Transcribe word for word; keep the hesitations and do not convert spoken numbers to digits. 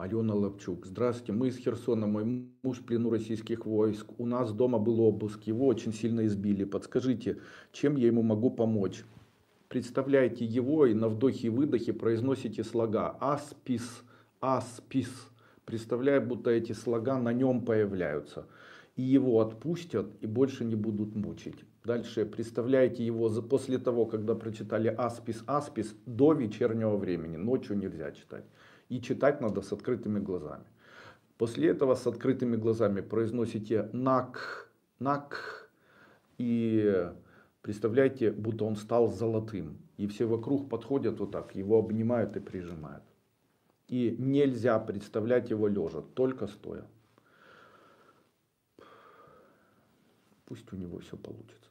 Алена Лапчук. Здравствуйте, мы из Херсона, мой муж в плену российских войск. У нас дома был обыск, его очень сильно избили. Подскажите, чем я ему могу помочь? Представляете его и на вдохе и выдохе произносите слога «аспис», «аспис». Представляя, будто эти слога на нем появляются. И его отпустят, и больше не будут мучить. Дальше представляете его после того, когда прочитали «аспис», «аспис», до вечернего времени. Ночью нельзя читать. И читать надо с открытыми глазами. После этого с открытыми глазами произносите «нак», «нак», и представляете, будто он стал золотым. И все вокруг подходят вот так, его обнимают и прижимают. И нельзя представлять его лежа, только стоя. Пусть у него все получится.